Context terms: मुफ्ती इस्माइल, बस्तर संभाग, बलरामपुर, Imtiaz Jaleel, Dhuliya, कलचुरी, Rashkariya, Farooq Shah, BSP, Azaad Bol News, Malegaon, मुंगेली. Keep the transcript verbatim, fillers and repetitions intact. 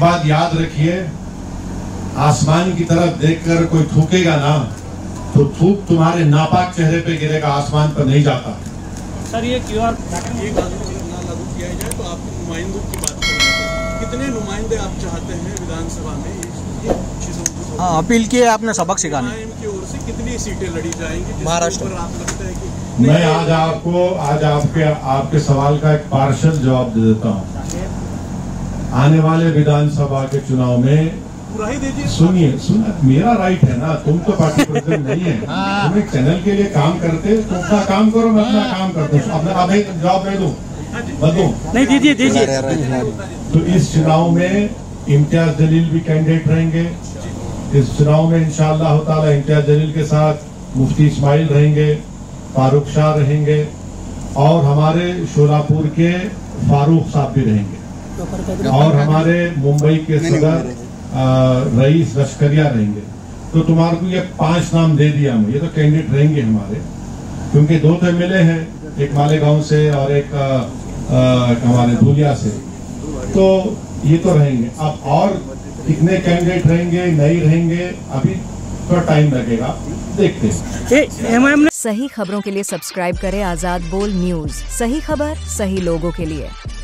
बात याद रखिए, आसमान की तरफ देखकर कोई थूकेगा ना तो थूक तुम्हारे नापाक चेहरे पे गिरेगा, आसमान पर नहीं जाता। सर ये क्यूआर लागू किया जाए तो आपके नुमाइंदों की बात करें, कितने नुमाइंदे आप चाहते हैं विधानसभा में? हाँ, अपील की है आपने, सबक सिखाना। कितनी सीटें लड़ी जाएंगी महाराष्ट्र में आप लगता है कि? मैं आज आपको आज आपके आपके सवाल का एक पार्शल जवाब दे देता हूँ। आने वाले विधानसभा के चुनाव में पूरा ही दीजिए। सुनिए, सुना मेरा राइट है ना, तुम तो पार्टी प्रेसिडेंट नहीं है, तुम एक चैनल के लिए काम करते, तुम अपना काम करो, मैं अपना काम करता हूँ। अब एक जवाब दे दूं, बदलूं नहीं? दीजिए दीजिए। तो इस चुनाव में इम्तियाज जलील भी कैंडिडेट रहेंगे, इस चुनाव में इंशाअल्लाह ताला इम्तियाज जलील के साथ मुफ्ती इस्माइल रहेंगे, फारूक शाह रहेंगे और हमारे शोलापुर के फारूक साहब भी रहेंगे और हमारे मुंबई के सदर रईस रश्करिया रहेंगे। तो तुम्हारे को ये पांच नाम दे दिया मैं, ये तो कैंडिडेट रहेंगे हमारे, क्योंकि दो तो एमएलए हैं, एक मालेगांव से और एक आ, आ, हमारे धुलिया से, तो ये तो रहेंगे। अब और कितने कैंडिडेट रहेंगे नहीं रहेंगे अभी तो टाइम लगेगा, देखते हैं। सही खबरों के लिए सब्सक्राइब करें आजाद बोल न्यूज, सही खबर सही लोगों के लिए।